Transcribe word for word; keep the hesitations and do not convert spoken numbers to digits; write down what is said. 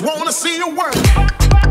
just wanna see you work.